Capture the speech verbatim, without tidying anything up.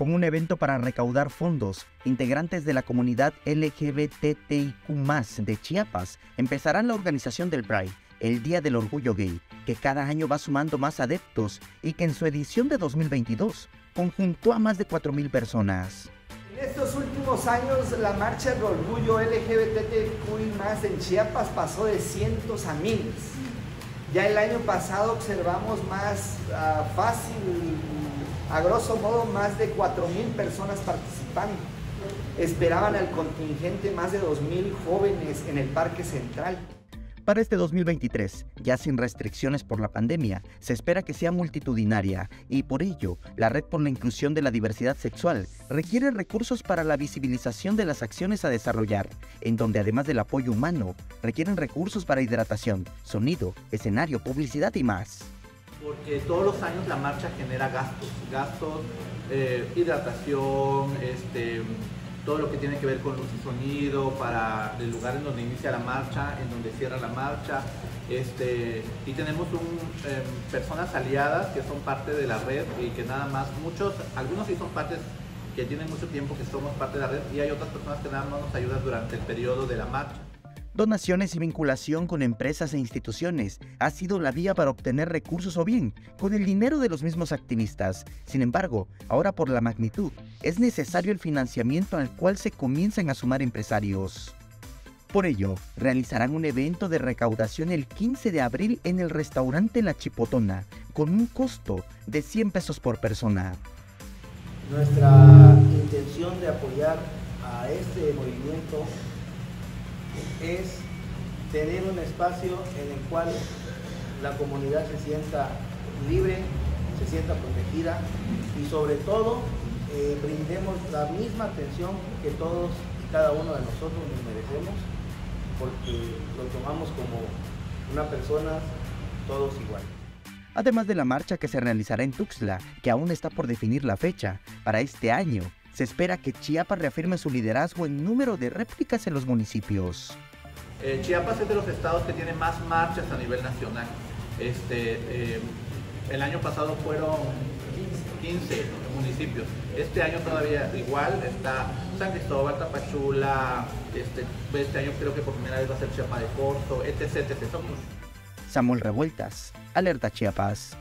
con un evento para recaudar fondos. Integrantes de la comunidad L G B T I Q más de Chiapas empezarán la organización del Pride, el Día del Orgullo Gay, que cada año va sumando más adeptos y que en su edición de dos mil veintidós conjuntó a más de cuatro mil personas. En estos últimos años, la marcha del orgullo L G B T I Q más en Chiapas pasó de cientos a miles. Ya el año pasado observamos más uh, fácil, a grosso modo, más de cuatro mil personas participando. Esperaban al contingente más de dos mil jóvenes en el Parque Central. Para este dos mil veintitrés, ya sin restricciones por la pandemia, se espera que sea multitudinaria y por ello, la Red por la Inclusión de la Diversidad Sexual requiere recursos para la visibilización de las acciones a desarrollar, en donde además del apoyo humano, requieren recursos para hidratación, sonido, escenario, publicidad y más. Porque todos los años la marcha genera gastos, gastos, eh, hidratación, este... todo lo que tiene que ver con luz y sonido, para el lugar en donde inicia la marcha, en donde cierra la marcha. Este, y tenemos un, eh, personas aliadas que son parte de la red y que nada más, muchos, algunos sí son partes que tienen mucho tiempo que somos parte de la red y hay otras personas que nada más nos ayudan durante el periodo de la marcha. Donaciones y vinculación con empresas e instituciones ha sido la vía para obtener recursos o bien con el dinero de los mismos activistas. Sin embargo, ahora por la magnitud, es necesario el financiamiento al cual se comienzan a sumar empresarios. Por ello, realizarán un evento de recaudación el quince de abril en el restaurante La Chipotona, con un costo de cien pesos por persona. Nuestra intención de apoyar a este movimiento es tener un espacio en el cual la comunidad se sienta libre, se sienta protegida y sobre todo eh, brindemos la misma atención que todos y cada uno de nosotros nos merecemos, porque lo tomamos como una persona todos iguales. Además de la marcha que se realizará en Tuxtla, que aún está por definir la fecha, para este año, se espera que Chiapas reafirme su liderazgo en número de réplicas en los municipios. Eh, Chiapas es de los estados que tiene más marchas a nivel nacional. Este, eh, el año pasado fueron quince municipios. Este año todavía igual, está San Cristóbal, Tapachula, este, este año creo que por primera vez va a ser Chiapa de Corzo, etcétera etcétera Samuel Revueltas, Alerta Chiapas.